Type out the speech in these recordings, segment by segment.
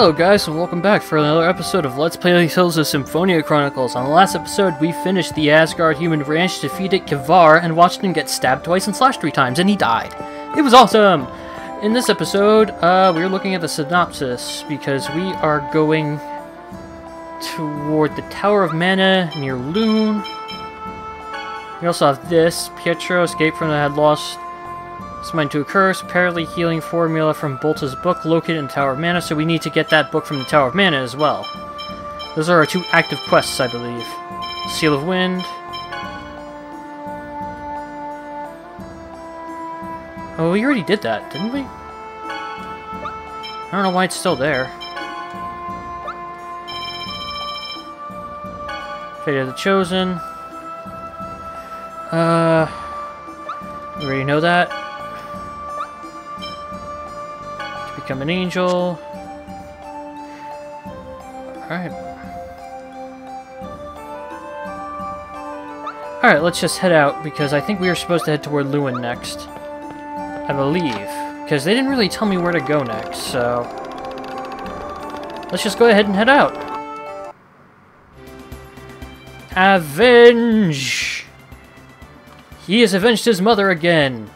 Hello guys, and welcome back for another episode of Let's Play Tales of Symphonia Chronicles. On the last episode, we finished the Asgard Human Ranch, defeated Kivar, and watched him get stabbed twice and slashed 3 times, and he died. It was awesome! In this episode, we're looking at the synopsis, because we are going toward the Tower of Mana, near Luin. We also have this, Pietro escaped from the head lost. It's mind to a curse, apparently healing formula from Bolta's book located in the Tower of Mana, so we need to get that book from the Tower of Mana as well. Those are our 2 active quests, I believe. Seal of Wind. Oh, we already did that, didn't we? I don't know why it's still there. Fate of the Chosen. We already know that. Become an angel. Alright. Alright, let's just head out, because I think we are supposed to head toward Luin next. I believe. Because they didn't really tell me where to go next, so... let's just go ahead and head out! Avenge! He has avenged his mother again!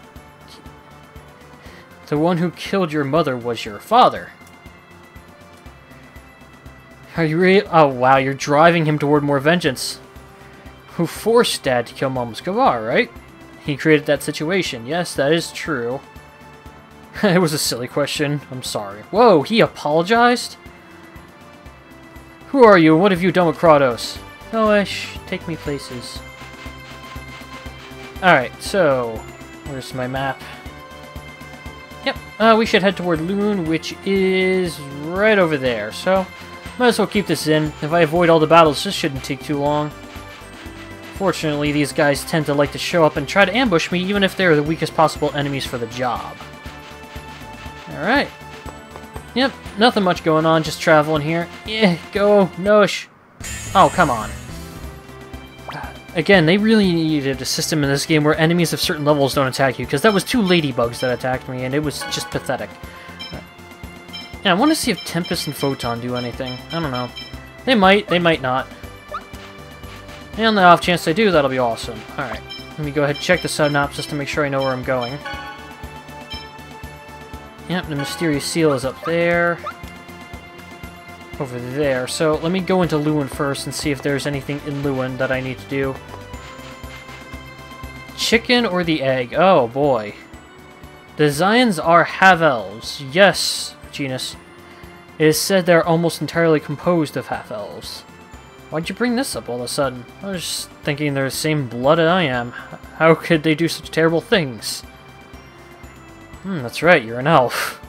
The one who killed your mother was your father. Are you really? Oh wow, you're driving him toward more vengeance. Who forced Dad to kill Mom's Kivar, right? He created that situation. Yes, that is true. It was a silly question. I'm sorry. Whoa, he apologized? Who are you? What have you done with Kratos? Noesh, take me places. Alright, so... where's my map? Yep, we should head toward Luin, which is right over there, so might as well keep this in. If I avoid all the battles, this shouldn't take too long. Fortunately, these guys tend to like to show up and try to ambush me, even if they're the weakest possible enemies for the job. Alright. Yep, nothing much going on, just traveling here. Yeah, go, Nosh. Oh, come on. Again, they really needed a system in this game where enemies of certain levels don't attack you, because that was 2 ladybugs that attacked me, and it was just pathetic. Yeah, I want to see if Tempest and Photon do anything. I don't know. They might not. And on the off chance they do, that'll be awesome. Alright, let me go ahead and check the synopsis to make sure I know where I'm going. Yep, the mysterious seal is up there. Over there, so let me go into Luin first and see if there's anything in Luin that I need to do. Chicken or the egg? Oh boy. The Zions are half-elves. Yes, Genus. It is said they're almost entirely composed of half-elves. Why'd you bring this up all of a sudden? I was just thinking they're the same blood as I am. How could they do such terrible things? Hmm, that's right, you're an elf.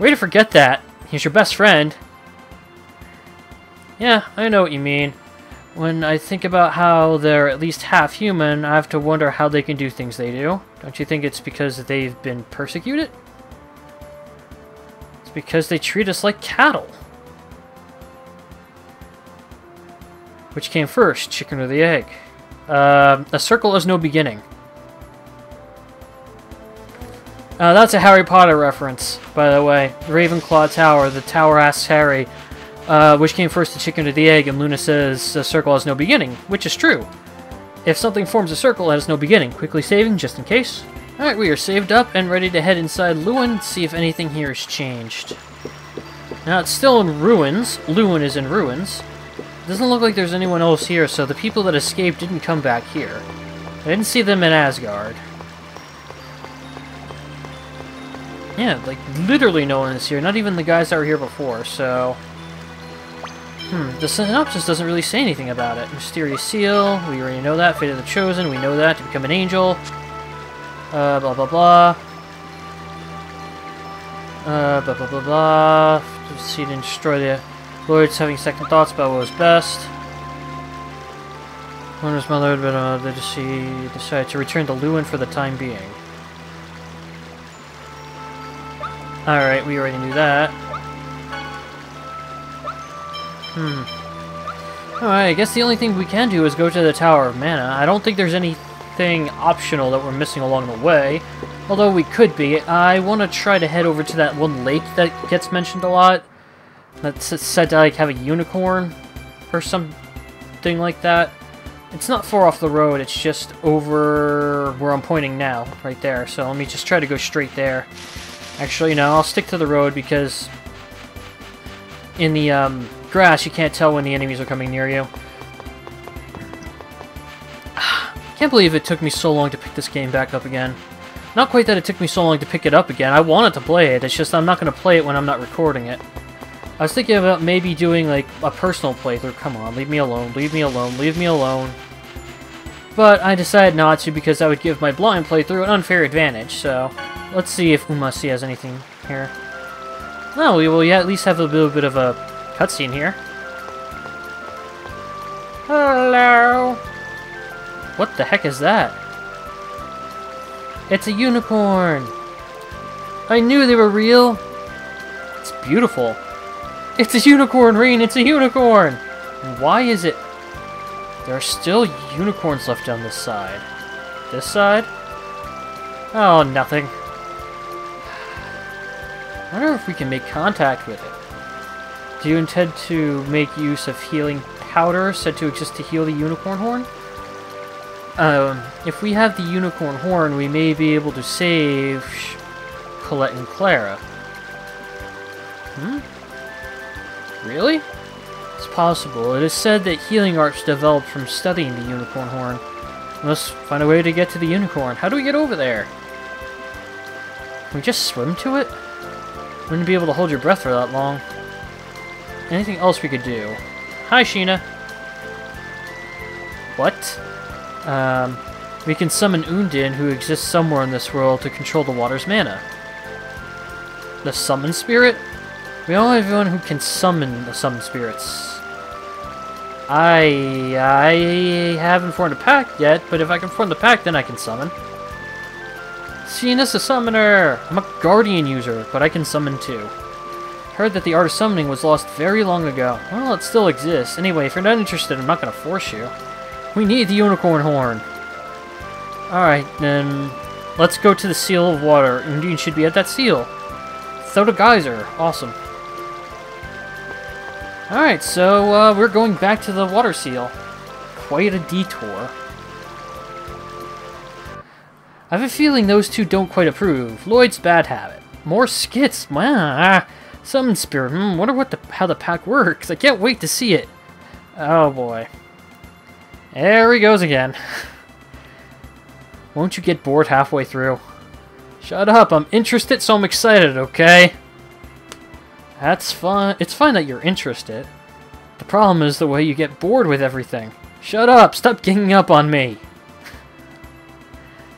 Way to forget that. He's your best friend. Yeah, I know what you mean. When I think about how they're at least half human, I have to wonder how they can do things they do. Don't you think it's because they've been persecuted? It's because they treat us like cattle. Which came first, chicken or the egg? A circle is no beginning. That's a Harry Potter reference, by the way. Ravenclaw Tower, the tower asks Harry, which came first, the chicken or the egg, and Luna says a circle has no beginning, which is true. If something forms a circle, it has no beginning. Quickly saving, just in case. Alright, we are saved up and ready to head inside Luin and see if anything here has changed. Now, it's still in ruins. Luin is in ruins. It doesn't look like there's anyone else here, so the people that escaped didn't come back here. I didn't see them in Asgard. Yeah, like, literally no one is here. Not even the guys that were here before, so... the synopsis doesn't really say anything about it. Mysterious seal, we already know that. Fate of the Chosen, we know that. To become an angel. Blah blah blah. Blah blah blah blah. To see and destroy the lords, having second thoughts about what was best. When was my lord, but they decided to return to Luin for the time being. Alright, we already knew that. Alright, I guess the only thing we can do is go to the Tower of Mana. I don't think there's anything optional that we're missing along the way, although we could be. I want to try to head over to that one lake that gets mentioned a lot. that's said to like have a unicorn or something like that. It's not far off the road, it's just over where I'm pointing now, right there. So let me just try to go straight there. Actually, no, I'll stick to the road because in the grass you can't tell when the enemies are coming near you. Can't believe it took me so long to pick this game back up again. Not quite that it took me so long to pick it up again. I wanted to play it, it's just I'm not going to play it when I'm not recording it. I was thinking about maybe doing, like, a personal playthrough. Come on, leave me alone, leave me alone, leave me alone. But I decided not to because that would give my blind playthrough an unfair advantage, so... Let's see if Umacy has anything here. No, we will at least have a little bit of a cutscene here. Hello! What the heck is that? It's a unicorn! I knew they were real! It's beautiful! It's a unicorn, Reen! It's a unicorn! Why is it... There are still unicorns left on this side. This side? Oh, nothing. I wonder if we can make contact with it. Do you intend to make use of healing powder said to exist to heal the unicorn horn? If we have the unicorn horn, we may be able to save... Colette and Clara. Hmm? Really? It's possible. It is said that healing arts developed from studying the unicorn horn. We must find a way to get to the unicorn. How do we get over there? Can we just swim to it? Wouldn't be able to hold your breath for that long. Anything else we could do? Hi, Sheena! What? We can summon Undine, who exists somewhere in this world, to control the water's mana. The summon spirit? We only have one who can summon the summon spirits. I haven't formed a pact yet, but if I can form the pact, then I can summon. Sheena's a summoner! I'm a guardian user, but I can summon too. Heard that the art of summoning was lost very long ago. Well, it still exists. Anyway, if you're not interested, I'm not going to force you. We need the unicorn horn. Alright, then let's go to the seal of water. Undine should be at that seal. Thoda Geyser. Awesome. Alright, so we're going back to the water seal. Quite a detour. I have a feeling those two don't quite approve. Lloyd's bad habit. More skits. Summon spirit. Wonder what how the pack works. I can't wait to see it. Oh boy. There he goes again. Won't you get bored halfway through? Shut up. I'm interested, so I'm excited, okay? That's fine. It's fine that you're interested. The problem is the way you get bored with everything. Shut up! Stop ganging up on me!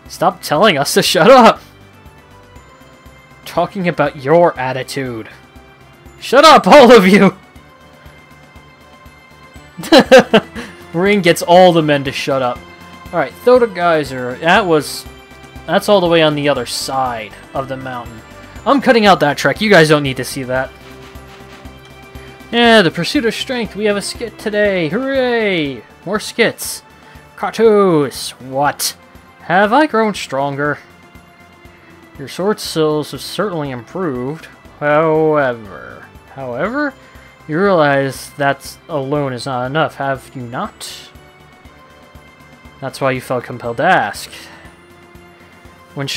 Stop telling us to shut up! Talking about your attitude. Shut up, all of you! Ring gets all the men to shut up. Alright, Thoda Geyser. That's all the way on the other side of the mountain. I'm cutting out that trek. You guys don't need to see that. Yeah, the pursuit of strength. We have a skit today. Hooray! More skits. Kratos. What? Have I grown stronger? Your sword skills have certainly improved. However, you realize that alone is not enough, have you not? That's why you felt compelled to ask. What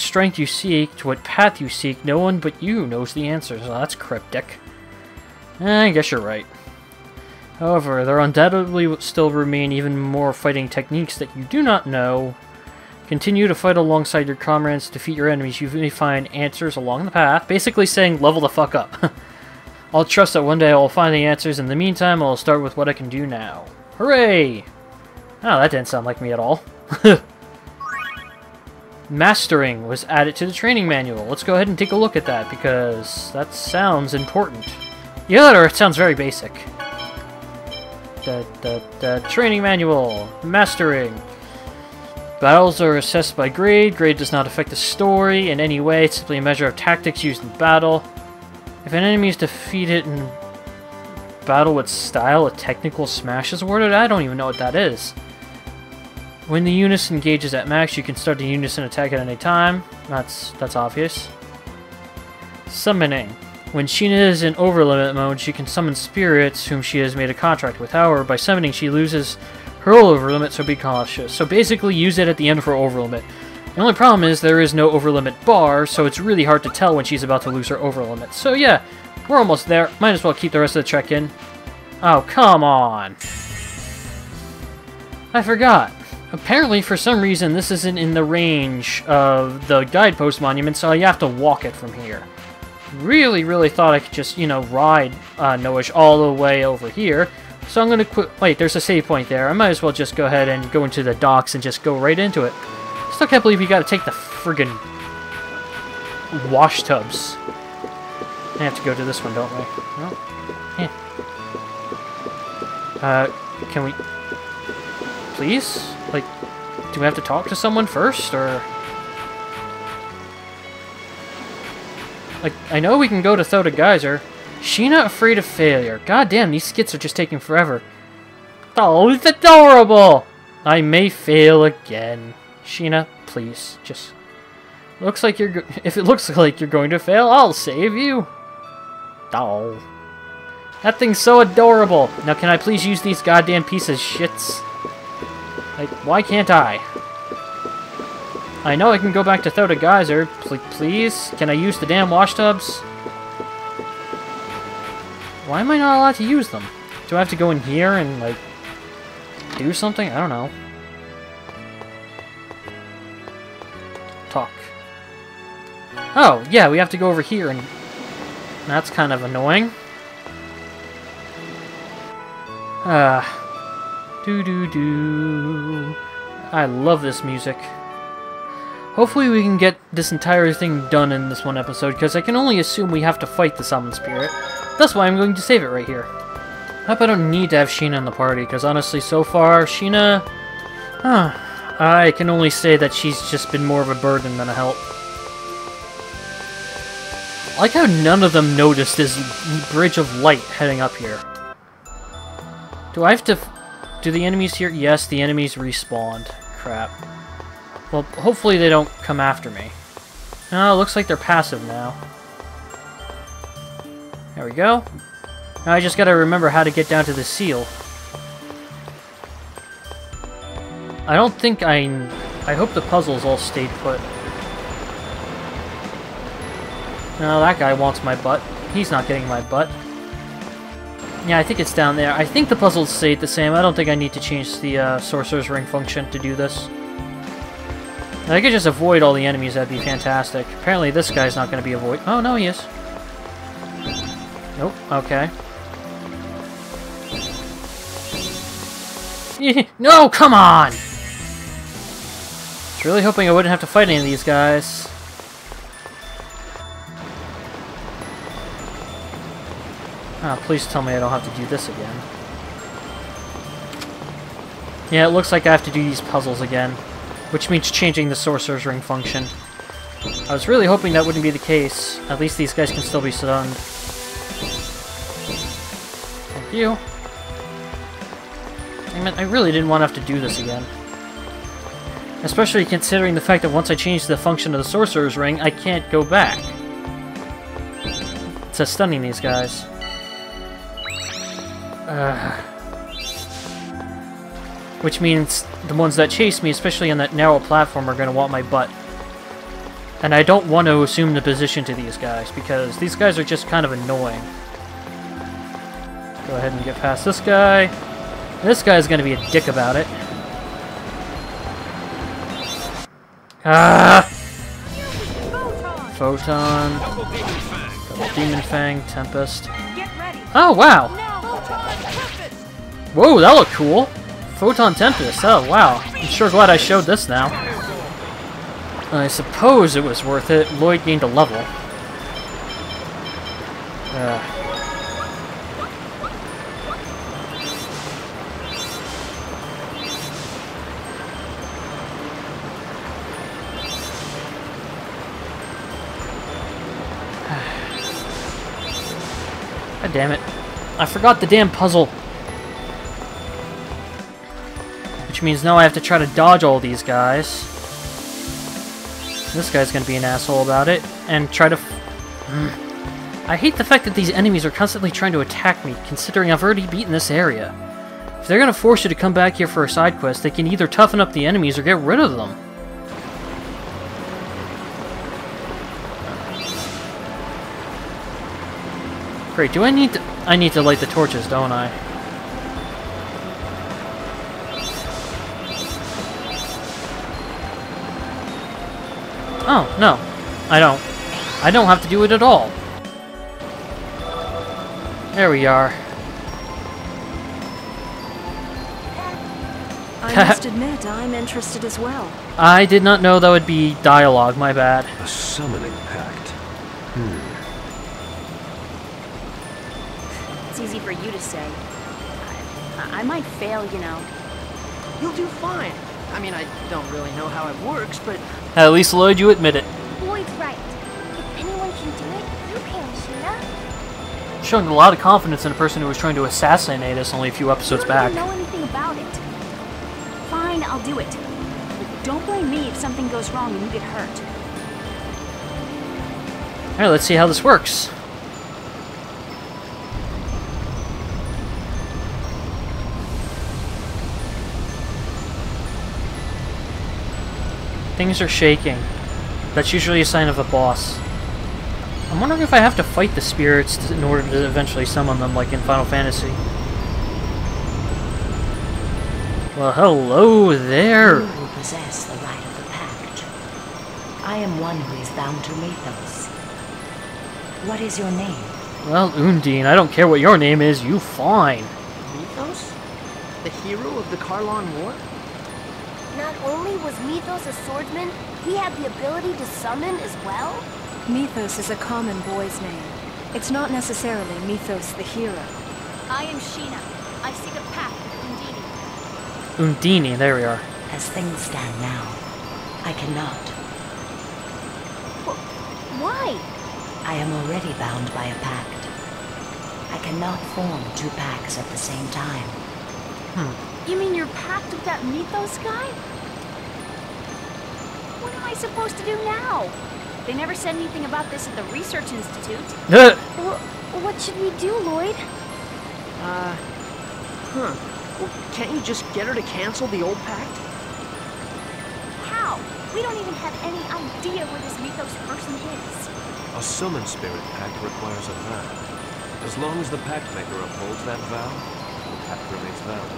strength you seek, to what path you seek, no one but you knows the answers. Well, that's cryptic. I guess you're right. However, there undoubtedly still remain even more fighting techniques that you do not know. Continue to fight alongside your comrades, defeat your enemies. You may find answers along the path. Basically saying, level the fuck up. I'll trust that one day I'll find the answers. In the meantime, I'll start with what I can do now. Hooray! Oh, that didn't sound like me at all. Mastering was added to the training manual. Let's go ahead and take a look at that, because that sounds important. Yeah, or it sounds very basic. The training manual. Mastering. Battles are assessed by grade. Grade does not affect the story in any way. It's simply a measure of tactics used in battle. If an enemy is defeated in battle with style, a technical smash is awarded. I don't even know what that is. When the unison gauge is at max, you can start the unison attack at any time. That's obvious. Summoning. When Sheena is in overlimit mode, she can summon spirits whom she has made a contract with. However, by summoning, she loses her overlimit, so be cautious. So basically, use it at the end for overlimit. The only problem is there is no overlimit bar, so it's really hard to tell when she's about to lose her overlimit. So yeah, we're almost there. Might as well keep the rest of the trek in. Oh, come on! I forgot. Apparently, for some reason, this isn't in the range of the guidepost monument, so you have to walk it from here. Really, really thought I could just, you know, ride Noish all the way over here. So I'm going to quit. Wait, there's a save point there. I might as well just go ahead and go into the docks and just go right into it. Still can't believe you got to take the friggin' wash tubs. I have to go to this one, don't we? No? Yeah. Can we... Please? Like, do we have to talk to someone first, or... Like, I know we can go to Thoda Geyser. Sheena afraid of failure. Goddamn, these skits are just taking forever. Oh, it's adorable! I may fail again. Sheena, please, just... Looks like you're... If it looks like you're going to fail, I'll save you. Oh. That thing's so adorable. Now, can I please use these goddamn pieces of shits? Like, why can't I? I know I can go back to Thoda Geyser. Please? Can I use the damn wash tubs? Why am I not allowed to use them? Do I have to go in here and, like, do something? I don't know. Talk. Oh, yeah, we have to go over here and... That's kind of annoying. Do-do-do. I love this music. Hopefully we can get this entire thing done in this one episode, because I can only assume we have to fight the summon spirit. That's why I'm going to save it right here. I hope I don't need to have Sheena in the party, because honestly, so far, Sheena... I can only say that she's just been more of a burden than a help. I like how none of them noticed this bridge of light heading up here. Do I have to... Do the enemies here... Yes, the enemies respawned. Crap. Well, hopefully they don't come after me. Oh, looks like they're passive now. There we go. Now I just gotta remember how to get down to the seal. I don't think I hope the puzzles all stayed put. No, that guy wants my butt. He's not getting my butt. Yeah, I think it's down there. I think the puzzles stayed the same. I don't think I need to change the Sorcerer's Ring function to do this. If I could just avoid all the enemies, that'd be fantastic. Apparently this guy's not going to be avoid- Oh, no, he is. Nope, okay. No, come on! I was really hoping I wouldn't have to fight any of these guys. Oh, please tell me I don't have to do this again. Yeah, it looks like I have to do these puzzles again. Which means changing the Sorcerer's Ring function. I was really hoping that wouldn't be the case. At least these guys can still be stunned. Thank you. I mean, I really didn't want to have to do this again. Especially considering the fact that once I change the function of the Sorcerer's Ring, I can't go back. It's just stunning these guys. Which means the ones that chase me, especially on that narrow platform, are going to want my butt. And I don't want to assume the position to these guys, because these guys are just kind of annoying. Go ahead and get past this guy. This guy's going to be a dick about it. Ah! Photon. Double Demon Fang. Tempest. Oh, wow! Whoa, that looked cool! Photon Tempest, oh wow. I'm sure glad I showed this now. I suppose it was worth it. Lloyd gained a level. God damn it. I forgot the damn puzzle. Which means now I have to try to dodge all these guys. This guy's gonna be an asshole about it, and try to... I hate the fact that these enemies are constantly trying to attack me, considering I've already beaten this area. If they're gonna force you to come back here for a side quest, they can either toughen up the enemies or get rid of them. Great, do I need to... I need to light the torches, don't I? Oh, no. I don't. I don't have to do it at all. There we are. I must admit, I'm interested as well. I did not know that would be dialogue, my bad. A summoning pact. It's easy for you to say. I might fail, you know. You'll do fine. I mean, I don't really know how it works, but... At least, Lloyd, you admit it. Lloyd's right. If anyone can do it, you can, Sheena. Showing a lot of confidence in a person who was trying to assassinate us only a few episodes back. I don't know anything about it. Fine, I'll do it. But don't blame me if something goes wrong and you get hurt. Alright, let's see how this works. Things are shaking. That's usually a sign of a boss. I'm wondering if I have to fight the spirits in order to eventually summon them, like in Final Fantasy. Well, hello there! You who possess the right of the pact. I am one who is bound to Mithos. What is your name? Well, Undine, I don't care what your name is, you fine. Mithos? The hero of the Karlon War? Not only was Mithos a swordsman, he had the ability to summon as well? Mithos is a common boy's name. It's not necessarily Mithos the hero. I am Sheena. I seek a path with Undini. Undini, there we are. As things stand now, I cannot. Why? I am already bound by a pact. I cannot form two pacts at the same time. You mean your pact with that Mithos guy? What am I supposed to do now? They never said anything about this at the research institute. What should we do, Lloyd? Well, can't you just get her to cancel the old pact? How? We don't even have any idea where this Mithos person is. A summon spirit pact requires a vow. As long as the pact maker upholds that vow, the pact remains valid.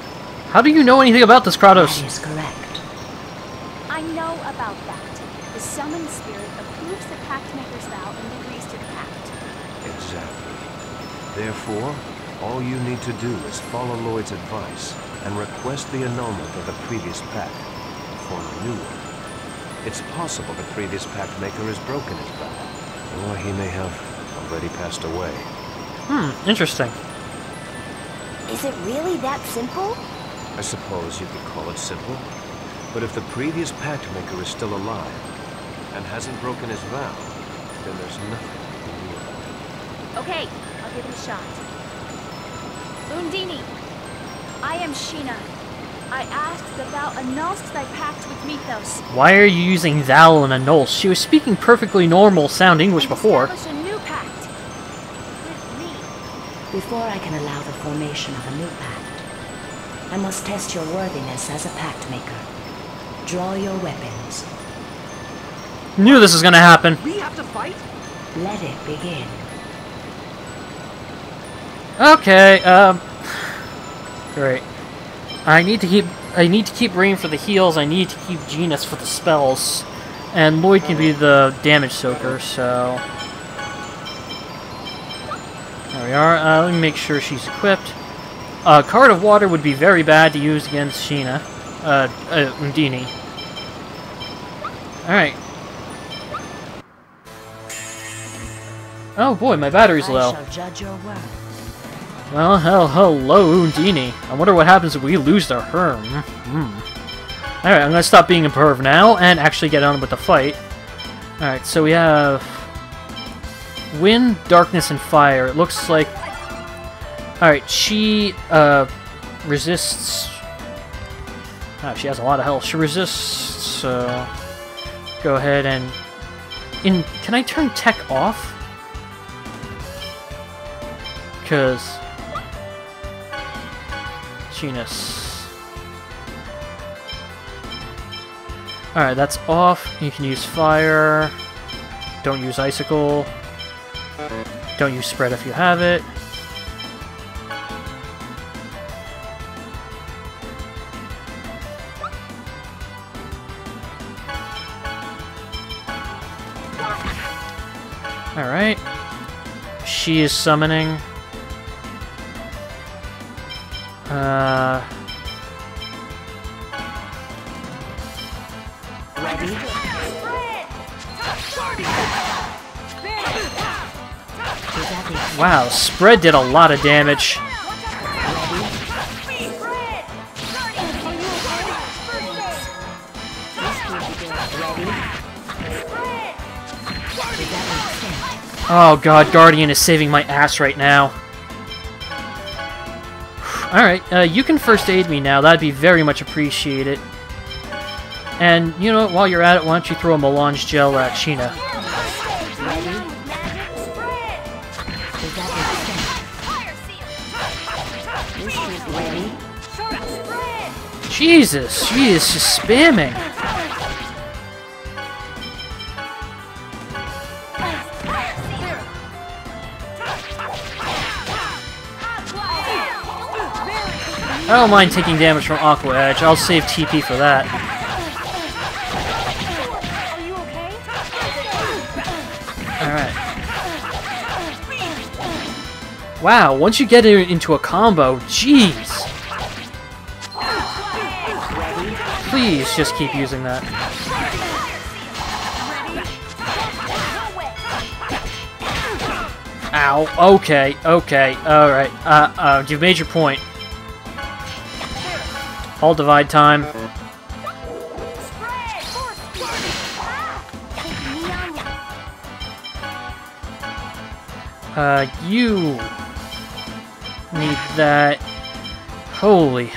How do you know anything about this, Kratos? That is correct. I know about that. The summoned spirit approves the pact maker's vow and agrees to the pact. Exactly. Therefore, all you need to do is follow Lloyd's advice and request the annulment of the previous pact for a new one. It's possible the previous pact maker has broken his vow, or he may have already passed away. Interesting. Is it really that simple? I suppose you could call it simple, but if the previous pact maker is still alive and hasn't broken his vow, then there's nothing you can do about it. Okay, I'll give it a shot. Undini, I am Sheena. I ask that thou annulst thy pact with Mithos. Why are you using thou and annul? She was speaking perfectly normal sound English before. Establish a new pact with me. Before I can allow the formation of a new pact, I must test your worthiness as a pact maker. Draw your weapons. Knew this was gonna happen. We have to fight? Let it begin. Okay, great. I need to keep Rain for the heals, I need to keep Genus for the spells, and Lloyd can be the damage soaker, so... There we are. Let me make sure she's equipped. A card of water would be very bad to use against Sheena. Undini. Alright. Oh boy, my battery's low. Well, hell, hello, Undini. I wonder what happens if we lose to her. Alright, I'm gonna stop being a perv now and actually get on with the fight. Alright, so we have... Wind, Darkness, and Fire. It looks like... Alright, she resists... Oh, she has a lot of health. She resists, so... Go ahead and... Can I turn tech off? because Genus. Alright, that's off. You can use fire. Don't use icicle. Don't use spread if you have it. Alright. She is summoning. Ready? Wow, spread did a lot of damage. Oh god, Guardian is saving my ass right now. Alright, you can first aid me now. That'd be very much appreciated. And, you know what, while you're at it, why don't you throw a melange gel at Sheena. Jesus, she is just spamming. I don't mind taking damage from Aqua Edge. I'll save TP for that. Alright. Wow, once you get it into a combo, jeez! Please just keep using that. Ow, okay, okay, alright. You've made your point. All divide time. You need that. Holy.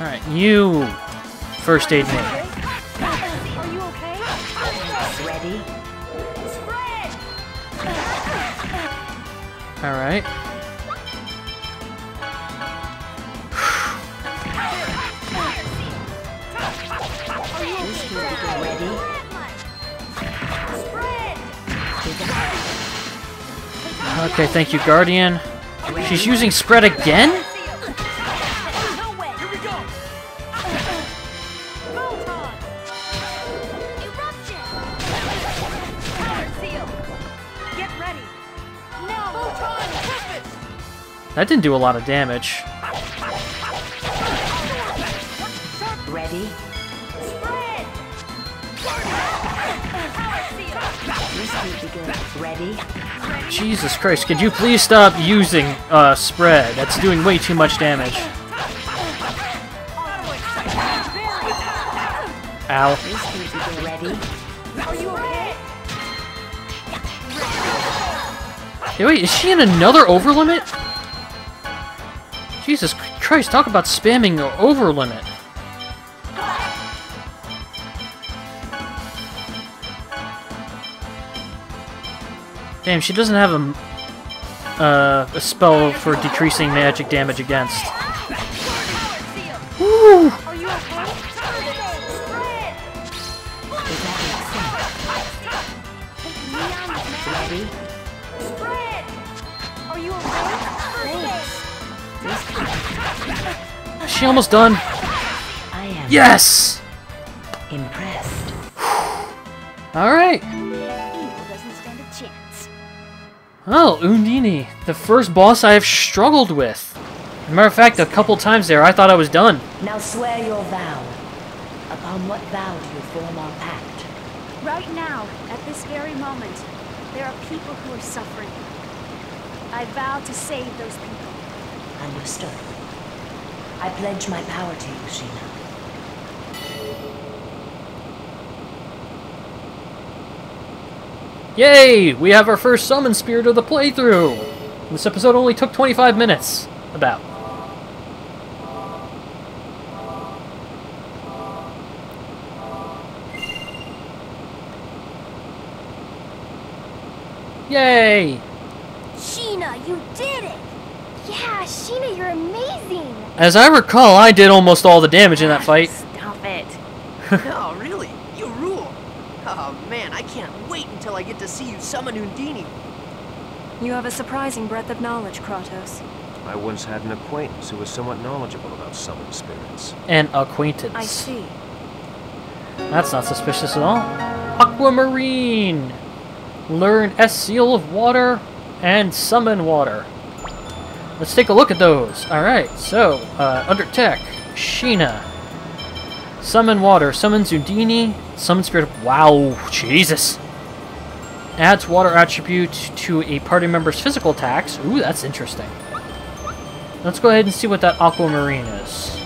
Alright, you first aid me. Alright. Okay, thank you, Guardian. She's using spread again? That didn't do a lot of damage. Jesus Christ, could you please stop using spread? That's doing way too much damage. Ow. Hey, wait, is she in another overlimit? Jesus Christ, talk about spamming the overlimit. Damn, she doesn't have a spell for decreasing magic damage against. Woo! Is she almost done? Yes! Impressed. All right. Oh, Undini, the first boss I have struggled with. As a matter of fact, a couple times there, I thought I was done. Now swear your vow. Upon what vow do you form our pact? Right now, at this very moment, there are people who are suffering. I vow to save those people. Understood. I pledge my power to you, Sheena. Yay! We have our first summon spirit of the playthrough! This episode only took 25 minutes, about. Yay! Sheena, you did it! Yeah, Sheena, you're amazing! As I recall, I did almost all the damage in that fight. Stop it! No, really? You rule! Oh man, I can't wait until I get to see you summon Undini. You have a surprising breadth of knowledge, Kratos. I once had an acquaintance who was somewhat knowledgeable about summon spirits. An acquaintance. I see. That's not suspicious at all. Aquamarine! Learn S seal of water and summon water. Let's take a look at those. Alright, so, under tech, Sheena. Summon water. Summons Undini. Summon spirit of... Wow, Jesus. Adds water attribute to a party member's physical attacks. Ooh, that's interesting. Let's go ahead and see what that Aquamarine is.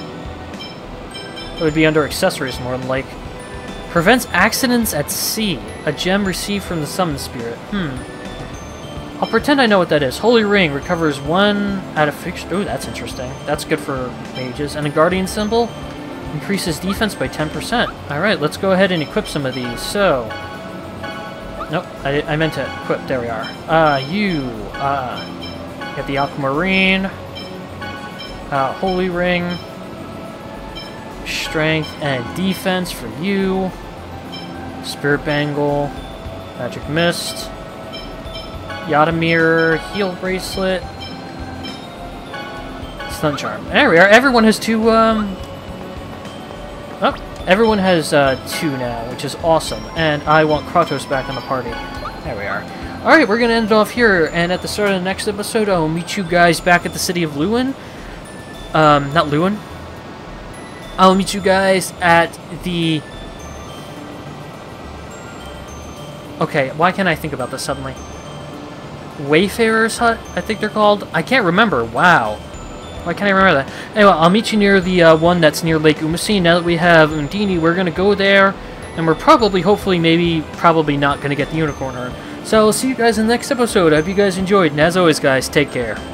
It would be under accessories more than like. Prevents accidents at sea. A gem received from the summon spirit. I'll pretend I know what that is. Holy Ring recovers one out of fixed... Ooh, that's interesting. That's good for mages. And a Guardian Symbol increases defense by 10%. Alright, let's go ahead and equip some of these. So... Nope, I meant to equip. There we are. Get the Aquamarine. Holy Ring. Strength and defense for you. Spirit Bangle. Magic Mist. Yada Mirror, Heal Bracelet, Stun Charm. There we are. Everyone has two, oh, everyone has, two now, which is awesome. And I want Kratos back on the party. There we are. Alright, we're gonna end it off here, and at the start of the next episode, I'll meet you guys back at the city of Luin. Not Luin. I'll meet you guys at the... Okay, why can't I think about this suddenly? Wayfarer's Hut, I think they're called. I can't remember. Wow. Why can't I remember that? Anyway, I'll meet you near the one that's near Lake Umacy. Now that we have Undini, we're going to go there. And we're probably, hopefully, maybe, probably not going to get the unicorn horn. So I'll see you guys in the next episode. I hope you guys enjoyed. And as always, guys, take care.